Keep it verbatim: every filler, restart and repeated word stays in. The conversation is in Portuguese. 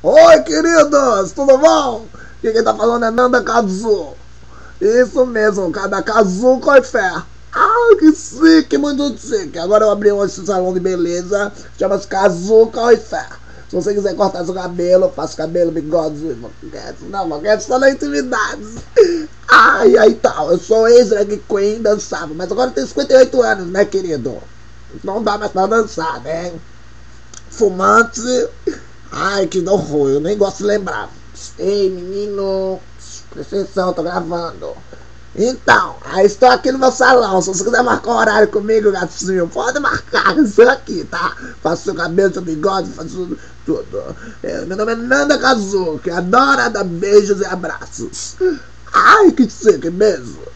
Oi, queridos, tudo bom? E quem tá falando é Nanda Cajú. Isso mesmo, da Cajú Coifê. Ah, que chique, muito chique. Agora eu abri um salão de beleza, chama-se Cajú Coifê. Se você quiser cortar seu cabelo, faça cabelo, bigode, não, não quero só na intimidade. Ai, ai, tal, eu sou ex-drag queen, dançava, mas agora eu tenho cinquenta e oito anos, né, querido? Não dá mais pra dançar, né? Fumante, ai, que horror, eu nem gosto de lembrar. Ei, menino, presta atenção, eu tô gravando. Então, aí estou aqui no meu salão. Se você quiser marcar um horário comigo, gatinho, pode marcar, estou aqui, tá? Faço seu cabelo, seu bigode, faço tudo. É, meu nome é Nanda Cajú, que adora dar beijos e abraços. Ai, que chique mesmo.